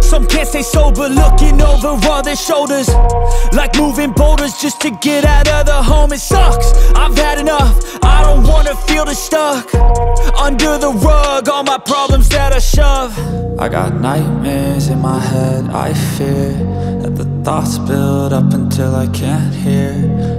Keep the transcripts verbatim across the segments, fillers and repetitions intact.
Some can't stay sober, looking over all their shoulders, like moving boulders just to get out of the home. It sucks, I've had enough, I don't wanna feel the stuck under the rug, all my problems that I shove. I got nightmares in my head, I fear that the thoughts build up until I can't hear,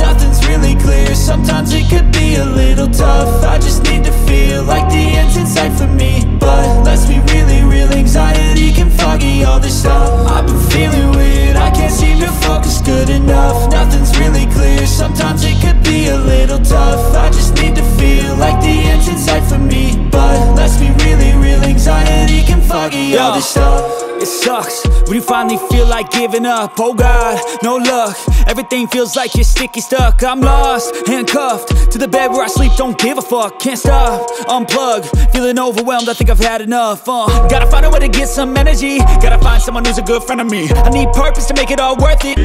nothing's really clear, sometimes it could be a little tough. I just need to feel like the end's in sight for me, but let's be really real, anxiety can foggy all this stuff. I've been feeling weird, I can't seem to focus good enough, nothing's really clear, sometimes it could be a little tough. I just need to feel like the end's in sight for me, but let's be really real, anxiety can foggy all this stuff. It sucks when you finally feel like giving up. Oh God, no luck, everything feels like you're sticky stuck. I'm lost, handcuffed to the bed where I sleep, don't give a fuck. Can't stop, unplug, feeling overwhelmed, I think I've had enough. uh, Gotta find a way to get some energy, gotta find someone who's a good friend of me. I need purpose to make it all worth it.